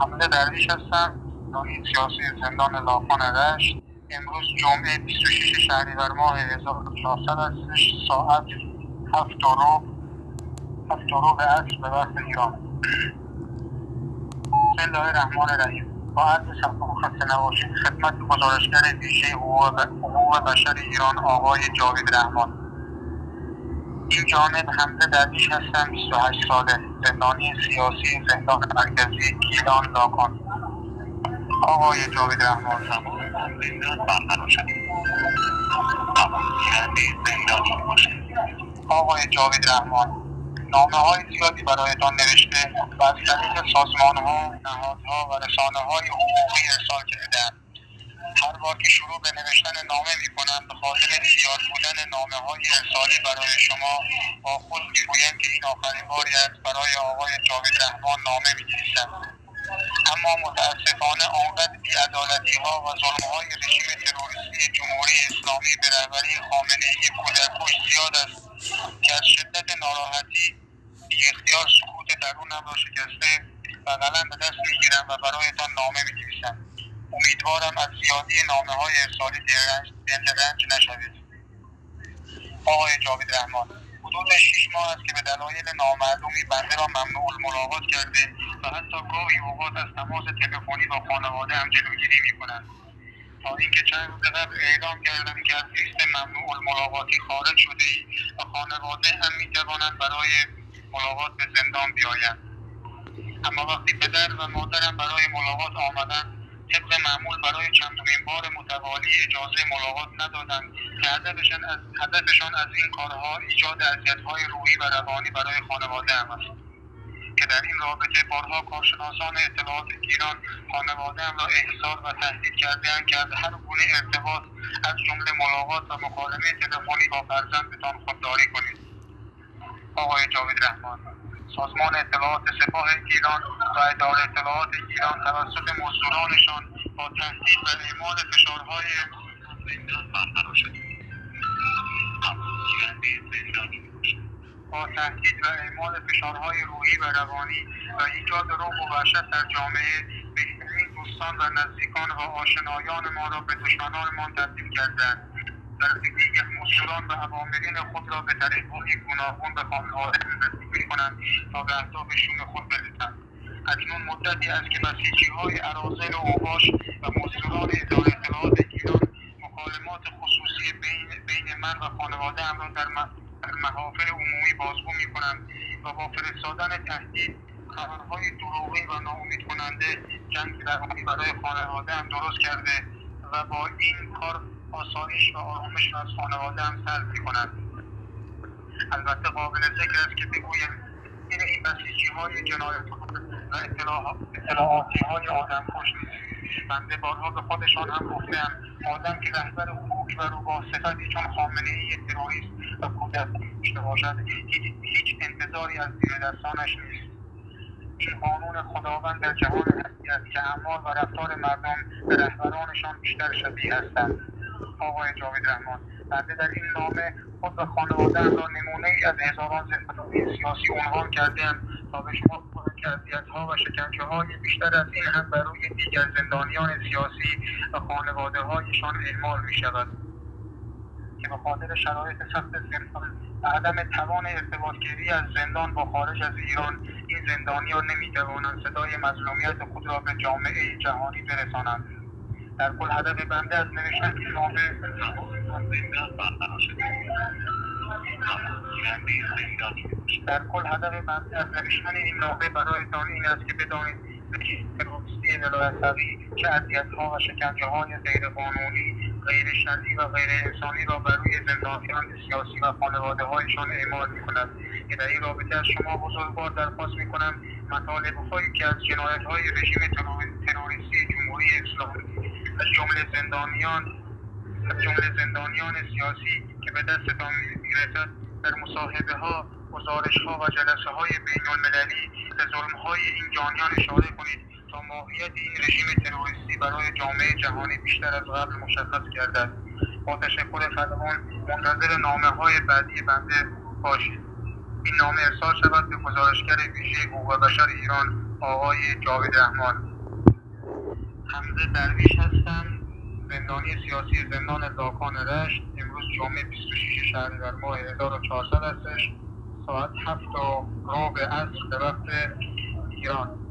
حمزه درویش هستم، نایب سیاسی زندان لاکان رشت. امروز جمعه 26 شهریور ماه 1400 هستش، ساعت 7:30 عصر به وقت ایران. بسم الله الرحمن الرحیم. با عرض سلام و خسته نباشید خدمت گزارشگر ویژه حقوق بشر ایران آقای جاوید رحمان. این جانب حمزه درویش هستم، 28 ساله، زندانی سیاسی زندان مرکزی گیلان لاکان. آقای جاوید رحمان نامه های زیادی برایتان نوشته و از طریق سازمان ها، نهادها و رسانه های حقوقی ارسال کرده‌اند. هر بار که شروع به نوشتن نامه می کنم به خاطر زیاد بودن نامه های ارسالی برای شما با خود می گویم که این آخرین باری است برای آقای جاوید رحمان نامه می نویسم. اما متاسفانه آنقدر بی‌عدالتی ها و ظلم های رژیم تروریستی جمهوری اسلامی به رهبری خامنه‌ای کودکش زیاد است که از شدت ناراحتی بی‌اختیار سکوت درونم را شکسته و قلم به دست میگیرم و برایتان نامه می‌نویسم. امیدوارم از زیادی نامه های ارسالی دلرنج نشوید. آقای جاوید رحمان، حدود 6 ماه است که به دلایل نامعلومی بنده را ممنوع الملاقات کرده و حتی گاهی اوقات از تماس تلفنی با خانواده هم جلوگیری می‌کنند، تا اینکه چند روز قبل اعلام کردم که از لیست ممنوع الملاقاتی خارج شده‌ای و خانواده هم می‌توانند برای ملاقات به زندان بیایند. اما وقتی پدر و مادرم برای ملاقات آمدند، طبق معمول برای چندمین بار متوالی اجازه ملاقات ندادند که هدفشان از این کارها ایجاد اذیت‌های روحی و روانی برای خانواده هم است که در این رابطه بارها کارشناسان اطلاعات گیلان خانواده هم را احضار و تهدید کرده‌اند که از هر گونه ارتباط از جمله ملاقات و مکالمه تلفنی با فرزندتان خودداری کنید. آقای جاوید رحمان، سازمان اطلاعات سپاه گیلان و اداره اطلاعات گیلان توسط مزدورانشان با تهدید و اعمال فشارهای روحی و روانی و ایجاد رعب و وحشت در جامعه، بهترین دوستان و نزدیکان و آشنایان ما را به دشمنانمان تبدیل کردند. در نتیجه مزدوران و عواملین خود را به طریق‌های گوناگون به خانواده نزدیک می‌کنند تا به اهدافشون خود برسند. اکنون مدتی است که بسیجی‌های اراذل و اوباش و مزدوران اداره اطلاعات گیلان مکالمات خصوصی بین من و خانواده‌ام را در محافل عمومی بازگو می‌کنند و با فرستادن تهدید، خبرهای دروغین و ناامیدکننده جنگ درونی برای خانواده‌ام درست کرده و با این کار آسایش و آرامش را از خانواده هم سلب می‌کنند. البته قابل ذکر است که بگویم این بسیجی‌های جنایت و اطلاعاتی‌های آدمکش نیست. بنده بارها به خودشان هم گفته‌ام آدم که رهبر حقوقی و روباه صفتی چون خامنه‌ای تروریست و کودکش باشد هیچ انتظاری از زیردستانش نیست. این قانون خداوند در جهان هستی است که اعمال و رفتار مردم به رهبرانشان بیشتر شبیه هستند. آقای جاوید رحمان، بنده در این نامه خود و خانواده‌ام را نمونه‌ای از هزاران زندانی سیاسی عنوان کرده‌ام تا به شما که اذیت‌ها و شکنجه‌های بیشتر از این هم برای دیگر زندانیان سیاسی و خانواده‌هایشان اعمال می‌شود که به خاطر شرایط سخت زندان و عدم توان ارتباطگیری از زندان با خارج از ایران، این زندانیان نمی‌توانند صدای مظلومیت خود را به جامعه جهانی برسانند. در کل هدف بنده از نوشتن این نامه برایتان این است که بدانید تروریستی ولایت‌فقیه که اذیت‌ها و شکنجه‌های غیرقانونی، غیرشرعی و غیرانسانی را بر روی زندانیان سیاسی و خانواده‌هایشان اعمال می‌کند که در این رابطه از شما بزرگوار درخواست می‌کنم مطالب‌هایی که از جنایت‌های رژیم تروریستی جمهوری اسلامی از جمله زندانیان سیاسی که به دستتان میرسد در مصاحبه ها، گزارش ها و جلسه های بین المللی به ظلم های این جانیان اشاره کنید تا ماهیت این رژیم تروریستی برای جامعه جهانی بیشتر از قبل مشخص گردد. با تشکر فراوان منتظر نامه های بعدی بنده باشید. این نامه ارسال شود به گزارشگر ویژه حقوق بشر ایران آقای جاوید رحمان. حمزه درویش هستم، زندانی سیاسی زندان لاکان رشت. امروز جمعه 26 شهریور ماه 1400 هستش، ساعت 7 ربع عصر به وقت ایران.